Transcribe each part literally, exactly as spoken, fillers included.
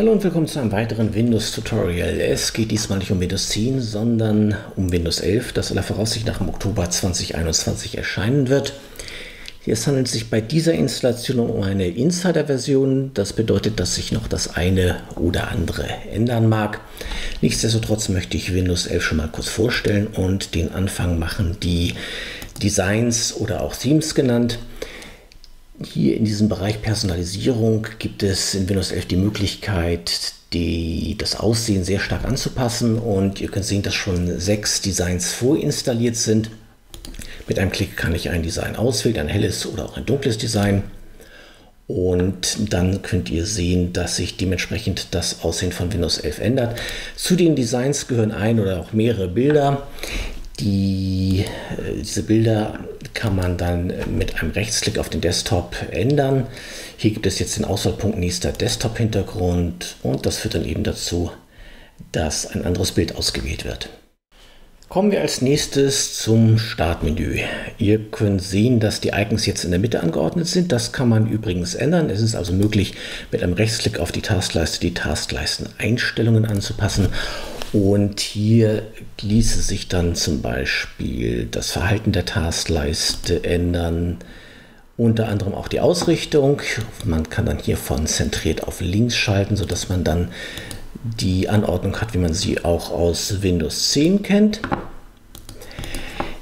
Hallo und willkommen zu einem weiteren Windows-Tutorial. Es geht diesmal nicht um Windows zehn, sondern um Windows elf, das aller Voraussicht nach im Oktober zweitausendeinundzwanzig erscheinen wird. Es handelt sich bei dieser Installation um eine Insider-Version. Das bedeutet, dass sich noch das eine oder andere ändern mag. Nichtsdestotrotz möchte ich Windows elf schon mal kurz vorstellen und den Anfang machen, die Designs oder auch Themes genannt. Hier in diesem Bereich Personalisierung gibt es in Windows elf die Möglichkeit, die, das Aussehen sehr stark anzupassen, und ihr könnt sehen, dass schon sechs Designs vorinstalliert sind. Mit einem Klick kann ich ein Design auswählen, ein helles oder auch ein dunkles Design, und dann könnt ihr sehen, dass sich dementsprechend das Aussehen von Windows elf ändert. Zu den Designs gehören ein oder auch mehrere Bilder. Die, diese Bilder kann man dann mit einem Rechtsklick auf den Desktop ändern. Hier gibt es jetzt den Auswahlpunkt nächster Desktop-Hintergrund, und das führt dann eben dazu, dass ein anderes Bild ausgewählt wird. Kommen wir als nächstes zum Startmenü. Ihr könnt sehen, dass die Icons jetzt in der Mitte angeordnet sind. Das kann man übrigens ändern. Es ist also möglich, mit einem Rechtsklick auf die Taskleiste die Taskleisten-Einstellungen anzupassen. Und hier ließe sich dann zum Beispiel das Verhalten der Taskleiste ändern, unter anderem auch die Ausrichtung. Man kann dann hier von zentriert auf links schalten, sodass man dann die Anordnung hat, wie man sie auch aus Windows zehn kennt.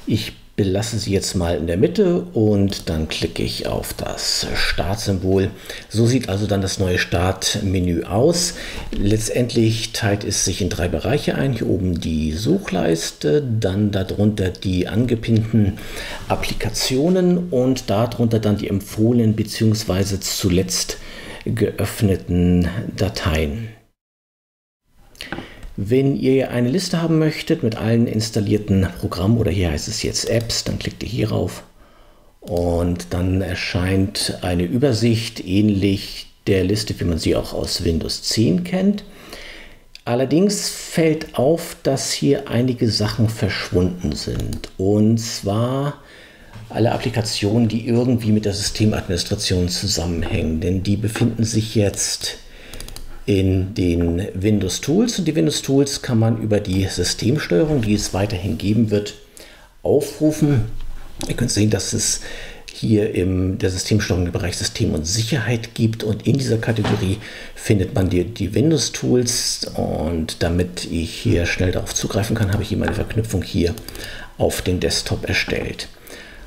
Ich belasse sie jetzt mal in der Mitte und dann klicke ich auf das Startsymbol. So sieht also dann das neue Startmenü aus. Letztendlich teilt es sich in drei Bereiche ein. Hier oben die Suchleiste, dann darunter die angepinnten Applikationen und darunter dann die empfohlenen bzw. zuletzt geöffneten Dateien. Wenn ihr eine Liste haben möchtet mit allen installierten Programmen, oder hier heißt es jetzt Apps, dann klickt ihr hier rauf und dann erscheint eine Übersicht ähnlich der Liste, wie man sie auch aus Windows zehn kennt. Allerdings fällt auf, dass hier einige Sachen verschwunden sind, und zwar alle Applikationen, die irgendwie mit der Systemadministration zusammenhängen, denn die befinden sich jetzt in den Windows Tools, und die Windows Tools kann man über die Systemsteuerung, die es weiterhin geben wird, aufrufen. Ihr könnt sehen, dass es hier in der Systemsteuerung den Bereich System und Sicherheit gibt, und in dieser Kategorie findet man die, die Windows Tools, und damit ich hier schnell darauf zugreifen kann, habe ich hier meine Verknüpfung hier auf den Desktop erstellt.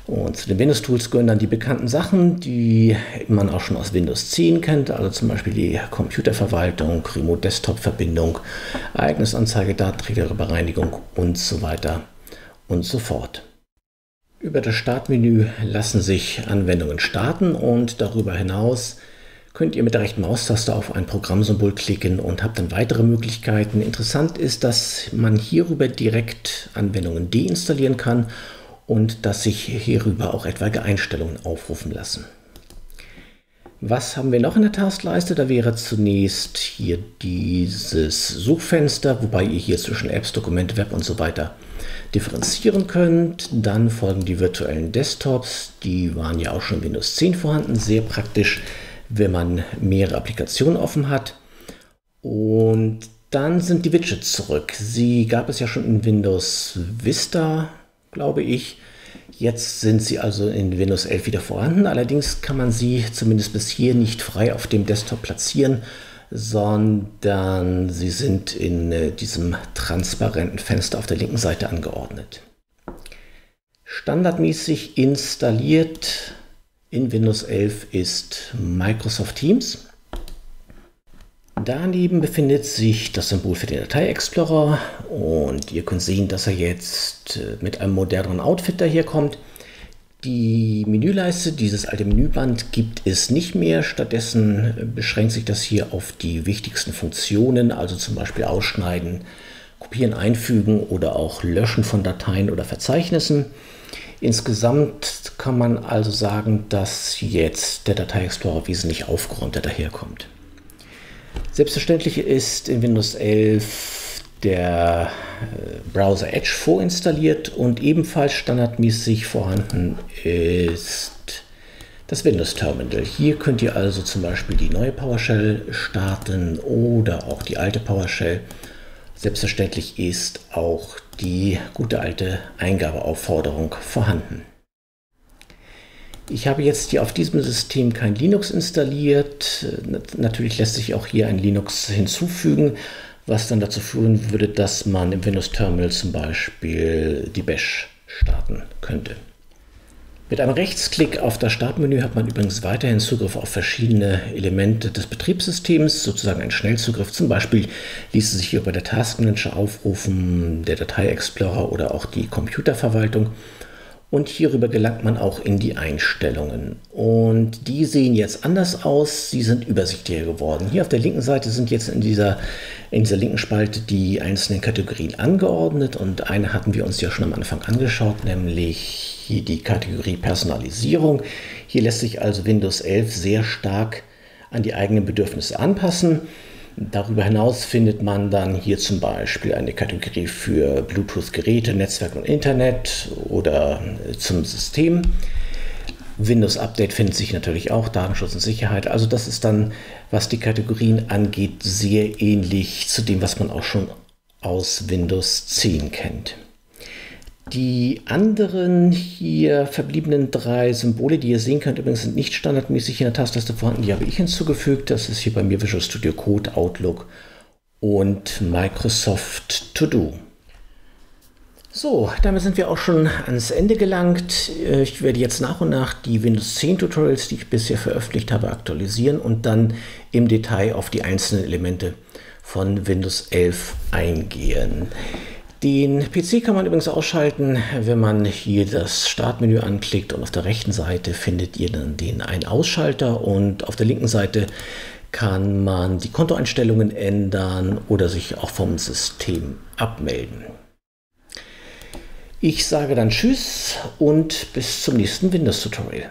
Und zu den Windows Tools gehören dann die bekannten Sachen, die man auch schon aus Windows zehn kennt, also zum Beispiel die Computerverwaltung, Remote Desktop Verbindung, Ereignisanzeige, Datenträgerbereinigung und so weiter und so fort. Über das Startmenü lassen sich Anwendungen starten, und darüber hinaus könnt ihr mit der rechten Maustaste auf ein Programmsymbol klicken und habt dann weitere Möglichkeiten. Interessant ist, dass man hierüber direkt Anwendungen deinstallieren kann und dass sich hierüber auch etwaige Einstellungen aufrufen lassen. Was haben wir noch in der Taskleiste? Da wäre zunächst hier dieses Suchfenster, wobei ihr hier zwischen Apps, Dokumente, Web und so weiter differenzieren könnt. Dann folgen die virtuellen Desktops, die waren ja auch schon in Windows zehn vorhanden, sehr praktisch, wenn man mehrere Applikationen offen hat. Und dann sind die Widgets zurück. Sie gab es ja schon in Windows Vista, glaube ich. Jetzt sind sie also in Windows elf wieder vorhanden. Allerdings kann man sie zumindest bis hier nicht frei auf dem Desktop platzieren, sondern sie sind in diesem transparenten Fenster auf der linken Seite angeordnet. Standardmäßig installiert in Windows elf ist Microsoft Teams. Daneben befindet sich das Symbol für den Datei-Explorer, und ihr könnt sehen, dass er jetzt mit einem moderneren Outfit daherkommt. Die Menüleiste, dieses alte Menüband, gibt es nicht mehr. Stattdessen beschränkt sich das hier auf die wichtigsten Funktionen, also zum Beispiel Ausschneiden, Kopieren, Einfügen oder auch Löschen von Dateien oder Verzeichnissen. Insgesamt kann man also sagen, dass jetzt der Datei-Explorer wesentlich aufgeräumter daherkommt. Selbstverständlich ist in Windows elf der Browser Edge vorinstalliert, und ebenfalls standardmäßig vorhanden ist das Windows Terminal. Hier könnt ihr also zum Beispiel die neue PowerShell starten oder auch die alte PowerShell. Selbstverständlich ist auch die gute alte Eingabeaufforderung vorhanden. Ich habe jetzt hier auf diesem System kein Linux installiert. Natürlich lässt sich auch hier ein Linux hinzufügen, was dann dazu führen würde, dass man im Windows Terminal zum Beispiel die Bash starten könnte. Mit einem Rechtsklick auf das Startmenü hat man übrigens weiterhin Zugriff auf verschiedene Elemente des Betriebssystems, sozusagen ein Schnellzugriff. Zum Beispiel ließe sich hier über der Taskmanager aufrufen, der Datei-Explorer oder auch die Computerverwaltung. Und hierüber gelangt man auch in die Einstellungen. Und die sehen jetzt anders aus, sie sind übersichtlicher geworden. Hier auf der linken Seite sind jetzt in dieser, in dieser linken Spalte die einzelnen Kategorien angeordnet. Und eine hatten wir uns ja schon am Anfang angeschaut, nämlich hier die Kategorie Personalisierung. Hier lässt sich also Windows elf sehr stark an die eigenen Bedürfnisse anpassen. Darüber hinaus findet man dann hier zum Beispiel eine Kategorie für Bluetooth-Geräte, Netzwerk und Internet oder zum System. Windows Update findet sich natürlich auch, Datenschutz und Sicherheit. Also das ist dann, was die Kategorien angeht, sehr ähnlich zu dem, was man auch schon aus Windows zehn kennt. Die anderen hier verbliebenen drei Symbole, die ihr sehen könnt, übrigens sind nicht standardmäßig in der Tastatur vorhanden, die habe ich hinzugefügt. Das ist hier bei mir Visual Studio Code, Outlook und Microsoft To-Do. So, damit sind wir auch schon ans Ende gelangt. Ich werde jetzt nach und nach die Windows zehn Tutorials, die ich bisher veröffentlicht habe, aktualisieren und dann im Detail auf die einzelnen Elemente von Windows elf eingehen. Den P C kann man übrigens ausschalten, wenn man hier das Startmenü anklickt, und auf der rechten Seite findet ihr dann den Ein-Ausschalter und auf der linken Seite kann man die Kontoeinstellungen ändern oder sich auch vom System abmelden. Ich sage dann Tschüss und bis zum nächsten Windows-Tutorial.